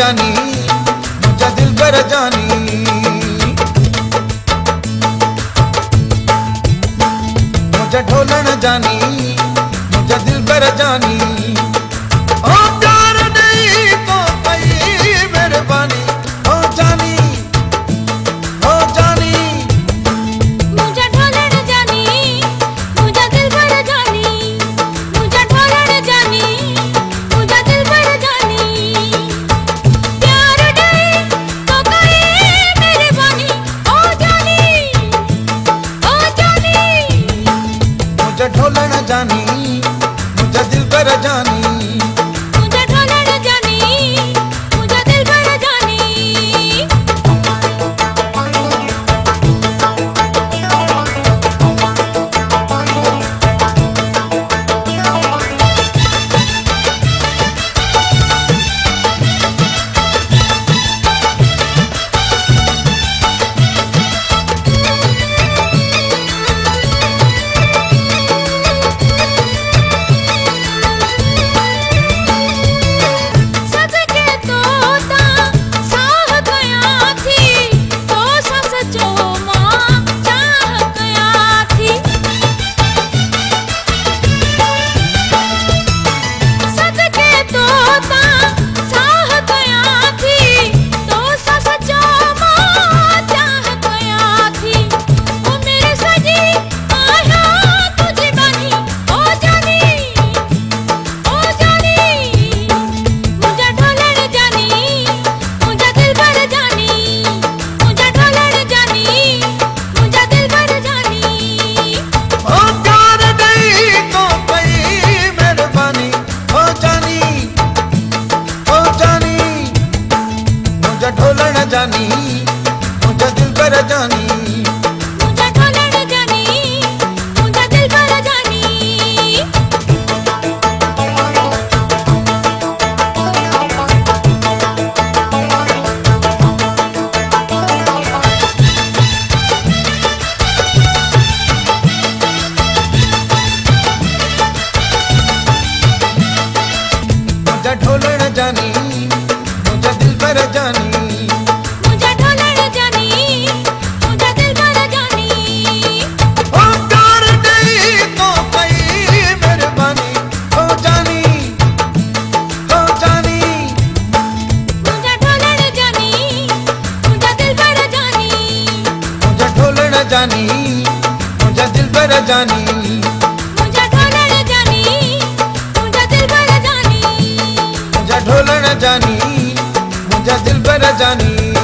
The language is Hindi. जानी मुझा दिल बर जानी। मुझा ढोलन जानी मुझा दिल बर जानी। ओ प्यार नहीं तो पई मेहरबानी। ओ जानी ओ जानी। मुझा ढोलन जानी मुझा दिल बर जानी। मुझा ढोलन जानी मुझा दिल बर जानी। प्यार नहीं तो पई मेहरबानी। ओ जानी ओ जानी। मुझा ढोलन जानी मुझा दिल बर जानी। जानी मुझा दिल बर जानी। मुझा ढोलन जानी मुझा दिल बर जानी। मुझा ढोलन जानी मुझा दिल बर जानी। जानी मुझा दिल बर जानी। मुझा ढोलन जानी मुझा दिल बर जानी। मुझा ढोलन जानी मुझा दिल बर जानी।